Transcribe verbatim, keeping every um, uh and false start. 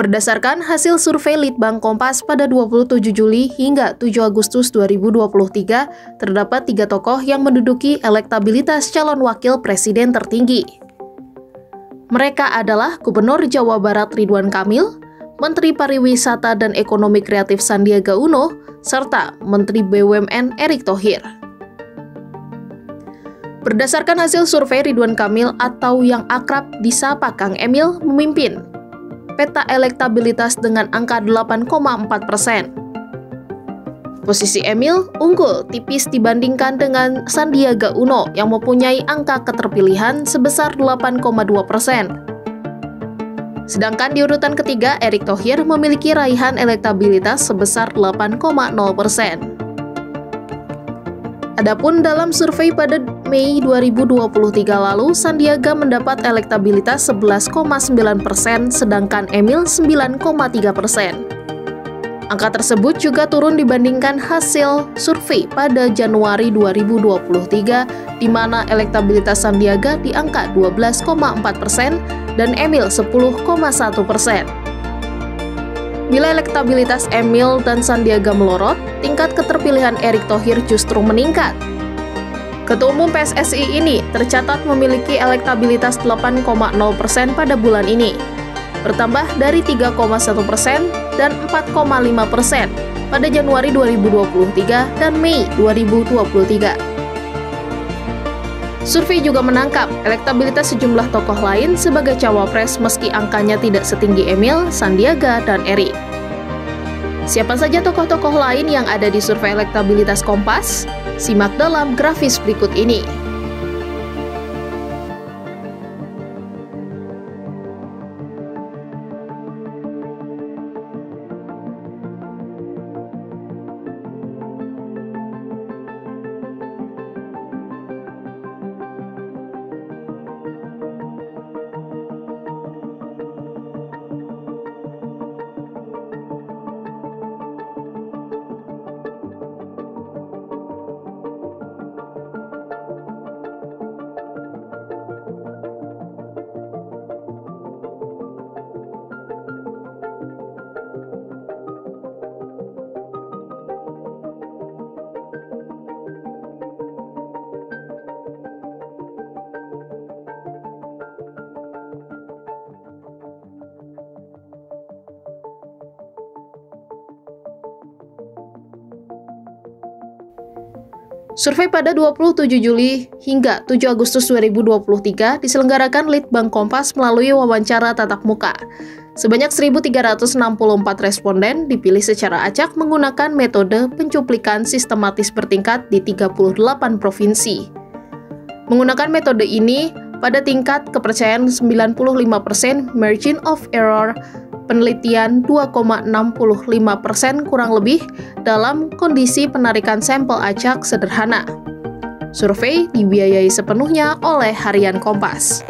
Berdasarkan hasil survei Litbang Kompas pada dua puluh tujuh Juli hingga tujuh Agustus dua ribu dua puluh tiga, terdapat tiga tokoh yang menduduki elektabilitas calon wakil presiden tertinggi. Mereka adalah Gubernur Jawa Barat Ridwan Kamil, Menteri Pariwisata dan Ekonomi Kreatif Sandiaga Uno, serta Menteri B U M N Erick Thohir. Berdasarkan hasil survei, Ridwan Kamil atau yang akrab disapa Kang Emil memimpin peta elektabilitas dengan angka delapan koma empat persen. Posisi Emil unggul tipis dibandingkan dengan Sandiaga Uno yang mempunyai angka keterpilihan sebesar delapan koma dua persen. Sedangkan di urutan ketiga, Erick Thohir memiliki raihan elektabilitas sebesar delapan koma nol persen. Adapun dalam survei pada Mei dua ribu dua puluh tiga lalu, Sandiaga mendapat elektabilitas sebelas koma sembilan persen, sedangkan Emil sembilan koma tiga persen. Angka tersebut juga turun dibandingkan hasil survei pada Januari dua ribu dua puluh tiga, di mana elektabilitas Sandiaga di angka dua belas koma empat persen dan Emil sepuluh koma satu persen. Bila elektabilitas Emil dan Sandiaga melorot, tingkat keterpilihan Erick Thohir justru meningkat. Ketua Umum P S S I ini tercatat memiliki elektabilitas delapan koma nol persen pada bulan ini, bertambah dari tiga koma satu persen dan empat koma lima persen pada Januari dua ribu dua puluh tiga dan Mei dua ribu dua puluh tiga. Survei juga menangkap elektabilitas sejumlah tokoh lain sebagai cawapres meski angkanya tidak setinggi Emil, Sandiaga, dan Erick. Siapa saja tokoh-tokoh lain yang ada di survei elektabilitas Kompas? Simak dalam grafis berikut ini. Survei pada dua puluh tujuh Juli hingga tujuh Agustus dua ribu dua puluh tiga diselenggarakan Litbang Kompas melalui wawancara tatap muka. Sebanyak seribu tiga ratus enam puluh empat responden dipilih secara acak menggunakan metode pencuplikan sistematis bertingkat di tiga puluh delapan provinsi. Menggunakan metode ini, pada tingkat kepercayaan sembilan puluh lima persen, margin of error penelitian dua koma enam lima persen kurang lebih dalam kondisi penarikan sampel acak sederhana. Survei dibiayai sepenuhnya oleh Harian Kompas.